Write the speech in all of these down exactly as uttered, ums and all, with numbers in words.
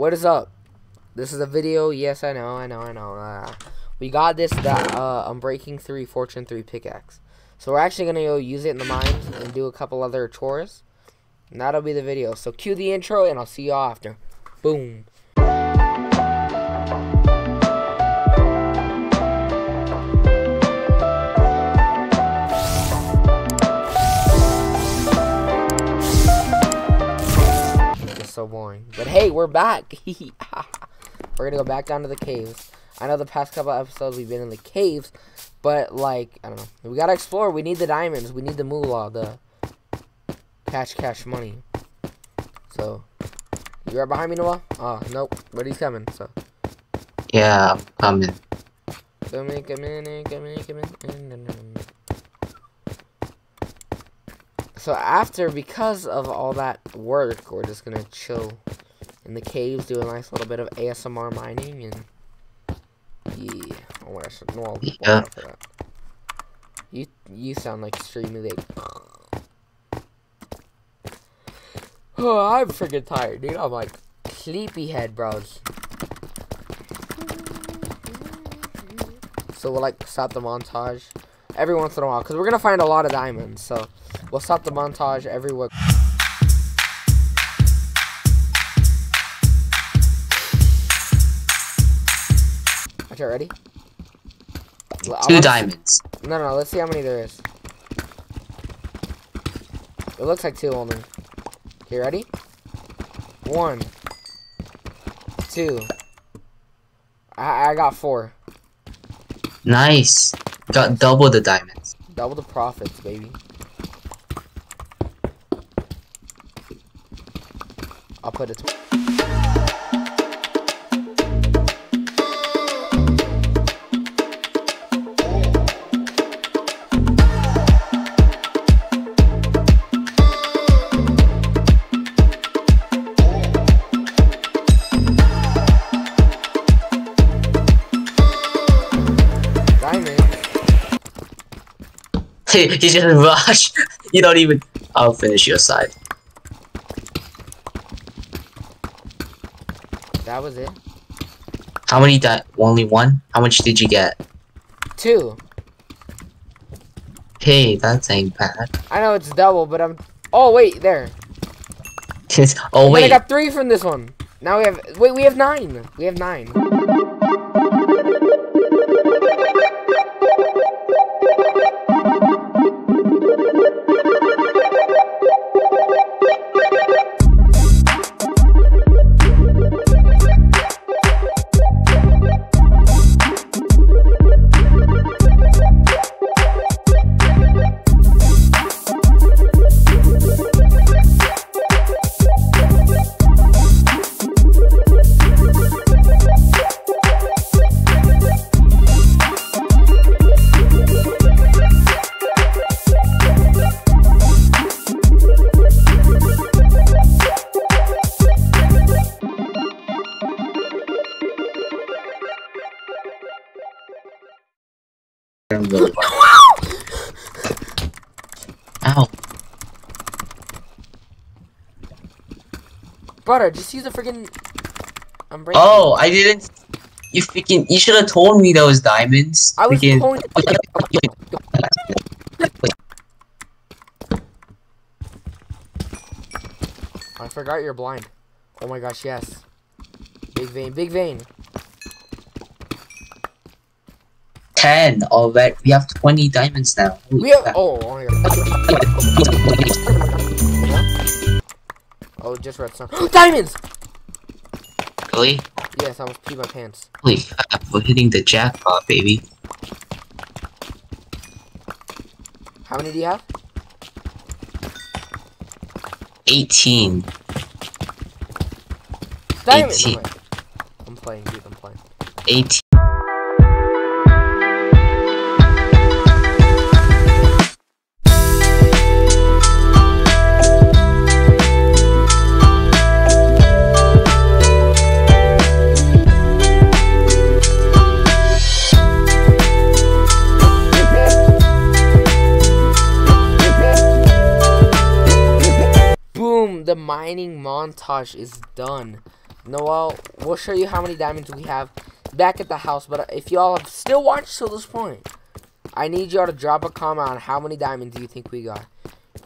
What is up? This is a video. Yes, I know, I know, I know. Uh, we got this that uh, I'm breaking three fortune three pickaxe. So we're actually gonna go use it in the mines and do a couple other chores. And that'll be the video. So cue the intro, and I'll see you all after. Boom. So boring, but hey, we're back. We're gonna go back down to the caves. I know the past couple episodes we've been in the caves, but like, I don't know, we gotta explore. We need the diamonds, we need the moolah, the cash cash money. So you right behind me, Noah? Oh nope, but he's coming. So yeah, I'm coming. Come in, come in, come in, come in. So after, because of all that work, we're just gonna chill in the caves, do a nice little bit of A S M R mining, and yeah, I want to no, yeah. For that. You you sound like extremely late. Oh, I'm freaking tired, dude. I'm like sleepyhead, bros. So we'll like stop the montage every once in a while, cause we're gonna find a lot of diamonds. So. We'll stop the montage everywhere. Okay, ready? Two I'll diamonds. See. No, no, let's see how many there is. It looks like two only. Okay, ready? One. Two. I, I got four. Nice. Got double the diamonds. Double the profits, baby. I'll put it. Diamond. He just rushed. You don't even. I'll finish your side. That was it. How many di- only one? How much did you get? Two. Hey, that ain't bad. I know it's double, but I'm- Oh, wait, there. oh, and wait. I got three from this one. Now we have- Wait, we have nine. We have nine. Ow. Brother, just use a freaking. Oh, I didn't. You freaking. You should have told me those diamonds. I was freaking... going. I forgot you're blind. Oh my gosh, yes. Big vein, big vein. ten already. We have twenty diamonds now. We have. Oh, oh my god. Oh, just read some diamonds. Really? Yes, I almost peed my pants. Holy crap! We're hitting the jackpot, baby. How many do you have? Eighteen. Diamonds. eighteen. I'm playing, dude. I'm playing. Eighteen. The mining montage is done. Noel, we'll show you how many diamonds we have back at the house. But if y'all have still watched till this point, I need y'all to drop a comment on how many diamonds you think we got.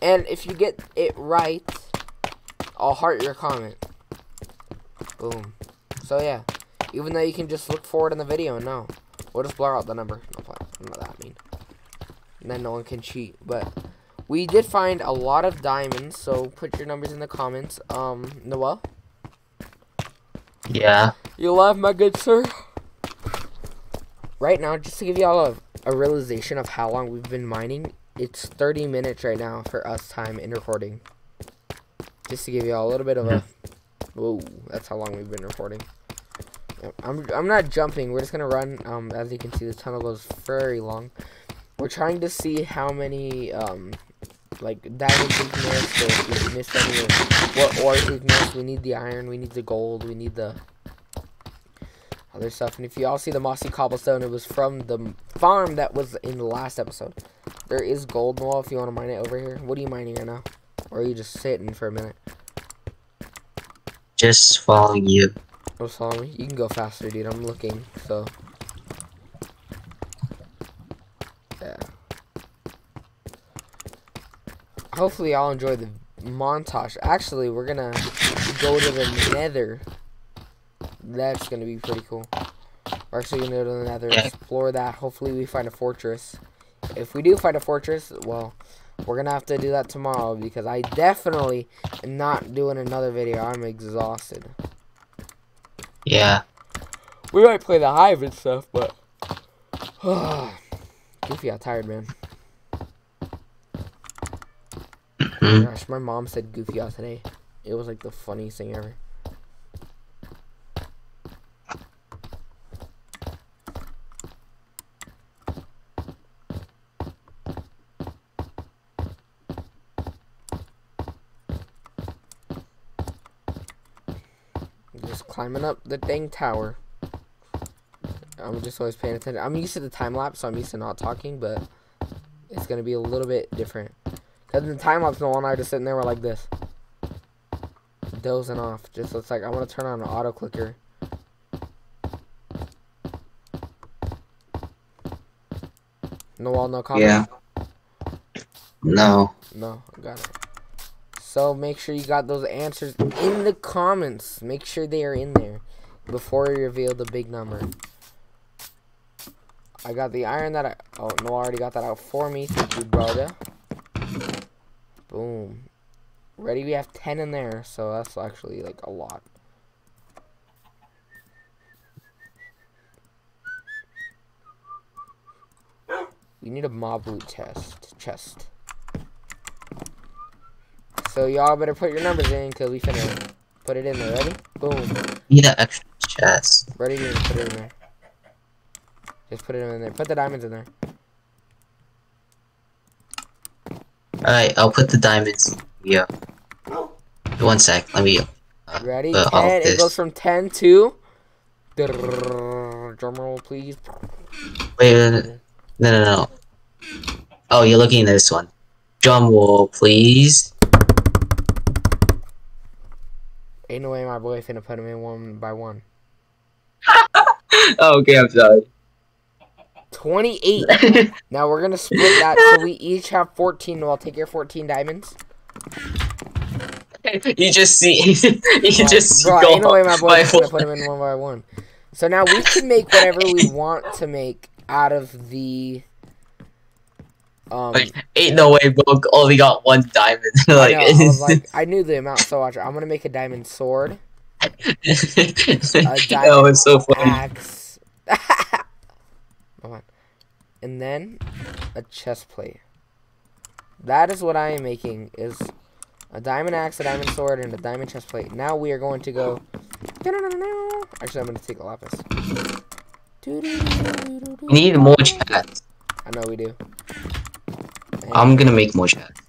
And if you get it right, I'll heart your comment. Boom. So yeah, even though you can just look forward in the video, no, we'll just blur out the number. No, I'm not that mean. And then no one can cheat. But we did find a lot of diamonds, so put your numbers in the comments. Um, Noel? Yeah? You love my good sir? Right now, just to give y'all a, a realization of how long we've been mining, it's thirty minutes right now for us time in recording. Just to give y'all a little bit of a... Whoa, that's how long we've been recording. I'm, I'm not jumping, we're just gonna run. Um, as you can see, the tunnel goes very long. We're trying to see how many, um, like, diamonds we've missed, or if we've missed any, what ores we've missed. We need the iron, we need the gold, we need the other stuff. And if you all see the mossy cobblestone, it was from the farm that was in the last episode. There is gold, Noel, if you want to mine it over here. What are you mining right now? Or are you just sitting for a minute? Just following you. Just following me? You can go faster, dude. I'm looking, so... Hopefully y'all enjoy the montage. Actually, we're gonna go to the nether. That's gonna be pretty cool. We're actually gonna go to the nether, explore that. Hopefully we find a fortress. If we do find a fortress, well, we're gonna have to do that tomorrow because I definitely am not doing another video. I'm exhausted. Yeah. We might play the hive and stuff, but... Goofy got tired, man. Gosh, my mom said Goofy out today. It was like the funniest thing ever. Just climbing up the dang tower. I'm just always paying attention. I'm used to the time lapse, so I'm used to not talking, but it's gonna be a little bit different. And the time lapse, Noel and I are just sitting there, we're like this, dozing off. Just looks like I want to turn on an auto clicker. Noel, no comment. Yeah. No. No, got it. So make sure you got those answers in the comments. Make sure they are in there before you reveal the big number. I got the iron that I. Oh, Noel already got that out for me. Thank you, brother. Boom. Ready, we have ten in there, so that's actually, like, a lot. We need a mob loot test. Chest. So y'all better put your numbers in, because we finna put it in there. Ready? Boom. Need an extra chest. Ready, to put it in there. Just put it in there. Put the diamonds in there. Alright, I'll put the diamonds. Yeah. One sec, let me. Uh, Ready? ten. It goes from ten to. Drum roll, please. Wait, no, no, no, no. Oh, you're looking at this one. Drum roll, please. Ain't no way my boy finna put them in one by one. Oh, okay, I'm sorry. twenty-eight. Now we're gonna split that so we each have fourteen. Well, take your fourteen diamonds. You just see. You yeah, just bro, go. Ain't no way my boy's gonna put them in one by one. So now we can make whatever we want to make out of the. Um, like, ain't no way, bro. Only got one diamond. Like, I, know, I, was like, I knew the amount, so watch. I'm gonna make a diamond sword. A diamond no, it's so funny. Axe. Come on. And then a chest plate. That is what I am making, is a diamond axe, a diamond sword, and a diamond chest plate. Now we are going to go... Actually, I'm going to take a lapis. We need more chests. I know we do. And I'm going to make more chests.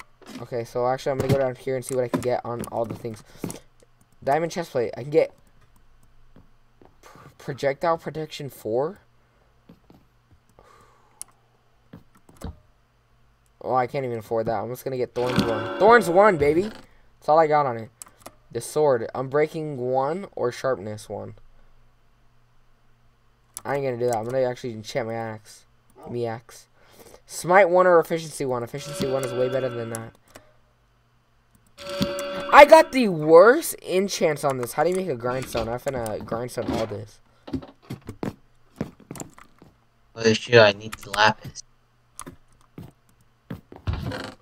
Okay, so actually I'm going to go down here and see what I can get on all the things. Diamond chest plate. I can get projectile protection four. Oh, I can't even afford that. I'm just gonna get Thorns one. Thorns one, baby! That's all I got on it. The sword. I'm breaking one or sharpness one. I ain't gonna do that. I'm gonna actually enchant my axe. Me axe. Smite one or efficiency one. Efficiency one is way better than that. I got the worst enchants on this. How do you make a grindstone? I'm finna grindstone all this. Well, shoot, I need the lapis.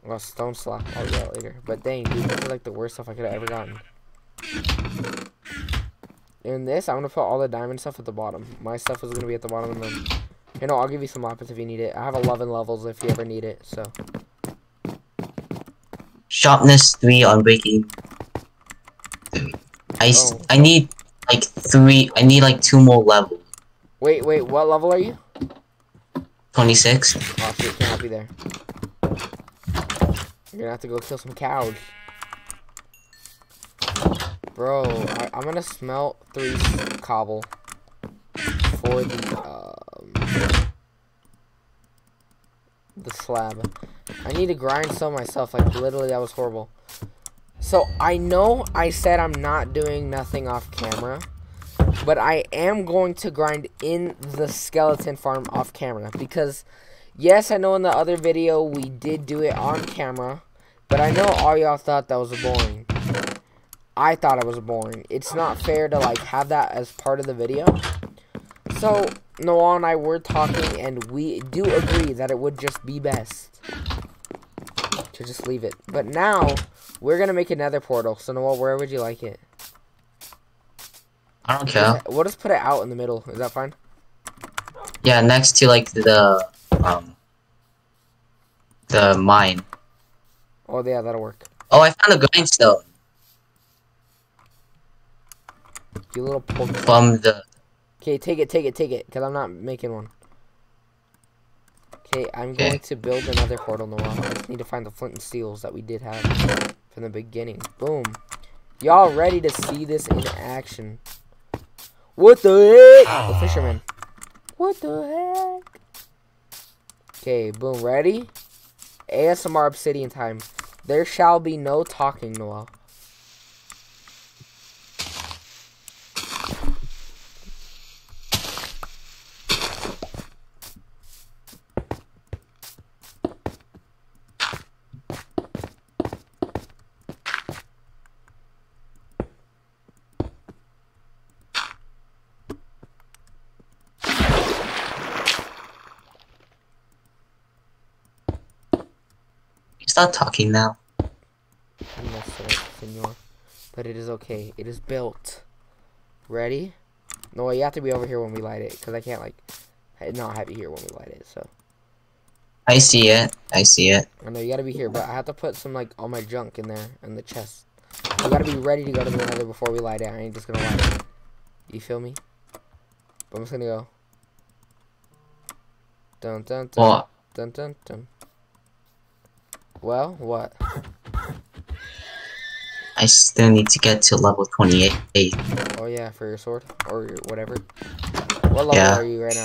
Well, stone slap. I'll do that later. But dang, dude, this is like the worst stuff I could have ever gotten. In this, I'm gonna put all the diamond stuff at the bottom. My stuff is gonna be at the bottom, and then, you know, I'll give you some lapis if you need it. I have eleven levels if you ever need it. So. Sharpness three on breaking. Three. I oh. I need like three. I need like two more levels. Wait, wait. What level are you? twenty-six. Oh, so you can't be there. You're gonna have to go kill some cows. Bro, I, I'm gonna smelt three cobble for the um, the slab. I need to grind some myself. Like literally, that was horrible. So I know I said I'm not doing nothing off camera, but I am going to grind in the skeleton farm off camera because, yes, I know in the other video we did do it on camera, but I know all y'all thought that was boring. I thought it was boring. It's not fair to like have that as part of the video. So Noah and I were talking, and we do agree that it would just be best to just leave it. But now we're gonna make another portal. So Noah, where would you like it? I don't care. We'll just put it out in the middle. Is that fine? Yeah, next to like the um the mine. Oh yeah, that'll work. Oh, I found a grindstone. You little pork. From the. Okay, take it, take it, take it, because I'm not making one. Okay, I'm okay. going to build another portal, Noah. I just need to find the flint and steels that we did have from the beginning. Boom. Y'all ready to see this in action? What the heck? The fisherman. What the heck? Okay, boom. Ready? A S M R obsidian time. There shall be no talking, Noah. Stop talking now. I messed it up, senor. But it is okay. It is built. Ready? No, you have to be over here when we light it, because I can't, like, not have you here when we light it, so. I see it. I see it. I know, you gotta be here, but I have to put some, like, all my junk in there, in the chest. You gotta be ready to go to the nether before we light it. I ain't just gonna light it. You feel me? But I'm just gonna go. Dun, dun, dun. What? Dun, dun, dun. Well, what? I still need to get to level twenty-eight. Oh yeah, for your sword or your whatever. What level yeah. are you right now?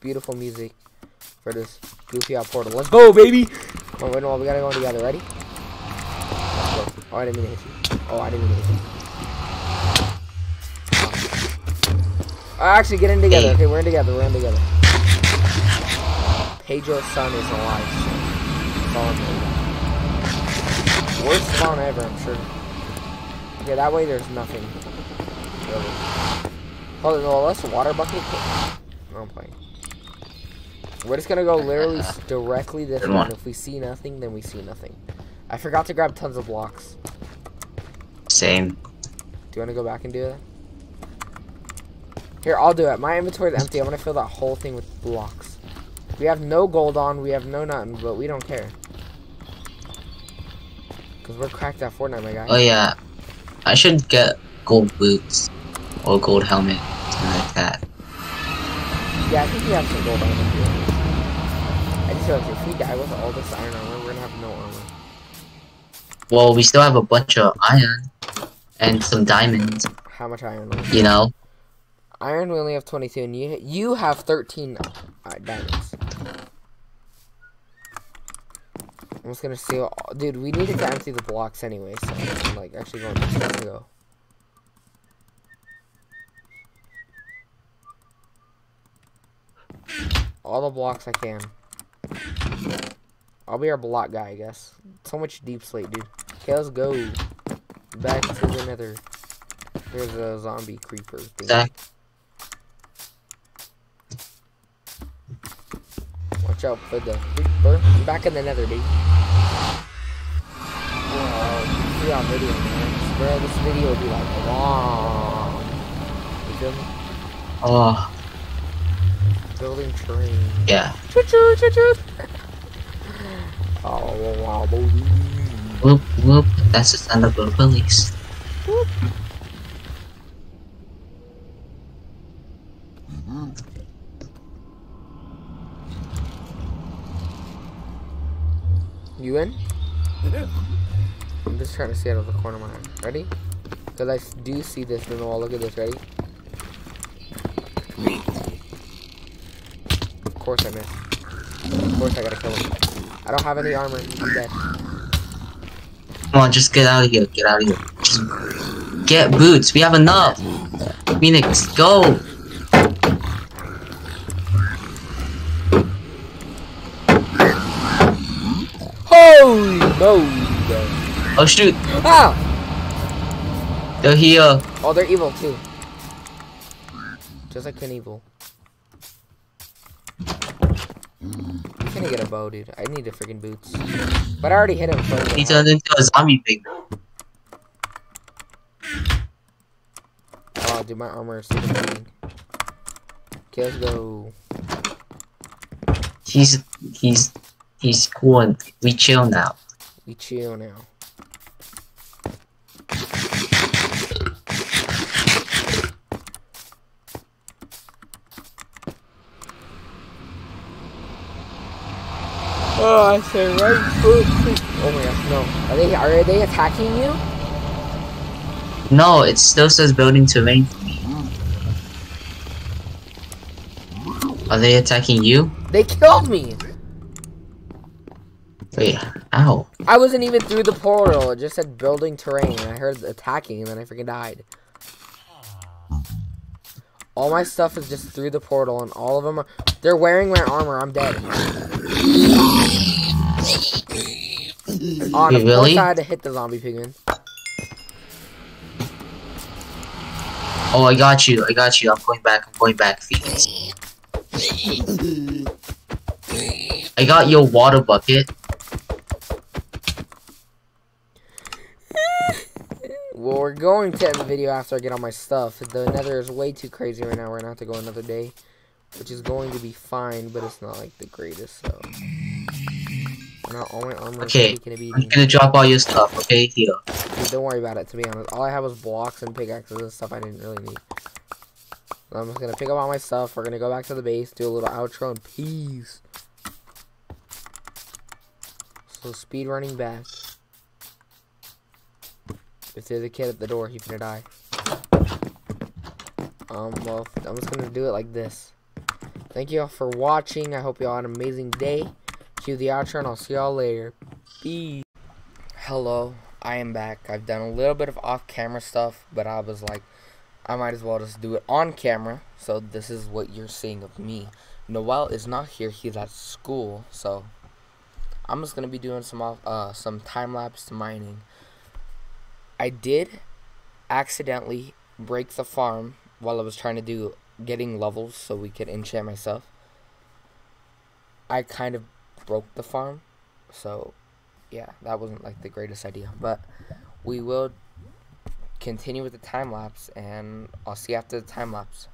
Beautiful music for this goofy out portal. Let's go, baby! Oh, wait, no, we gotta go together. Ready? Let's go. Oh, I didn't mean to hit you. Oh, I didn't mean to hit you. Oh, actually, get in together. Okay, we're in together. We're in together. Pedro's son is alive. So it's all worst spawn ever, I'm sure. Okay, that way there's nothing. Really. Hold on, no, let's water bucket. No, I'm playing. We're just gonna go literally directly this one. If we see nothing, then we see nothing. I forgot to grab tons of blocks. Same. Do you wanna go back and do that? Here, I'll do it. My inventory is empty. I'm gonna fill that whole thing with blocks. We have no gold on, we have no nothing, but we don't care. Cause we're cracked at Fortnite, my guy. Oh yeah. I should get gold boots or gold helmet, something like that. Yeah, I think we have some gold armor here. I just realized if we die with all this iron armor, we're gonna have no armor. Well, we still have a bunch of iron and some diamonds. How much iron? You know, iron we only have twenty-two, and you you have thirteen uh, diamonds. I'm just gonna steal, all dude. We need to climb through the blocks anyway, so I'm like actually going to go. All the blocks I can. I'll be our block guy, I guess. So much deep sleep, dude. Okay, let's go back to the nether. There's a zombie creeper thing. Zach. Watch out for the creeper. I'm back in the nether, dude. Whoa, see our video, man. Bro, this video will be like long. You feel me? Oh. Building train. Yeah. Choo choo choo choo. Oh wow, baby. Whoop whoop. That's the sound of the police. Whoop. You in? Yeah. I'm just trying to see out of the corner of my eye. Ready? Because I do see this in the wall. Look at this. Ready? Of course I missed. Of course I gotta kill him. I don't have any armor. I'm dead. Come on, just get out of here. Get out of here. Just get boots. We have enough. Phoenix, go. Holy moly! Oh shoot! Ah! They're here. Oh, they're evil too. Just like an evil. I'm gonna get a bow, dude. I need the freaking boots. But I already hit him first. He turned into a zombie thing. Oh, dude, my armor is super big. Okay, let's go. He's he's. He's cool and we chill now. We chill now. Oh, I said right foot. Oh my gosh, no. Are they are they attacking you? No, it still says building terrain. Are they attacking you? They killed me! Wait, ow. I wasn't even through the portal, it just said building terrain, and I heard attacking, and then I freaking died. All my stuff is just through the portal, and all of them are- They're wearing my armor, I'm dead. Oh, really? I had to hit the zombie pigman. Oh, I got you, I got you, I'm going back, I'm going back, Phoenix. I got your water bucket. Well, we're going to end the video after I get all my stuff. The nether is way too crazy right now. We're gonna have to go another day, which is going to be fine, but it's not like the greatest. So, not all my armor. Okay, is gonna be I'm gonna drop all your stuff. Okay, here. Dude, don't worry about it. To be honest, all I have was blocks and pickaxes and stuff I didn't really need. So I'm just gonna pick up all my stuff. We're gonna go back to the base, do a little outro, and peace. So speed running back. If there's a kid at the door, he's gonna die. Um, well, I'm just gonna do it like this. Thank you all for watching. I hope you all had an amazing day. Cue the outro, and I'll see y'all later. Peace. Hello, I am back. I've done a little bit of off-camera stuff, but I was like, I might as well just do it on camera. So this is what you're seeing of me. Noel is not here. He's at school, so I'm just gonna be doing some off, uh, some time-lapse mining. I did accidentally break the farm while I was trying to do getting levels so we could enchant myself. I kind of broke the farm, so yeah, that wasn't like the greatest idea. But we will continue with the time lapse, and I'll see you after the time lapse.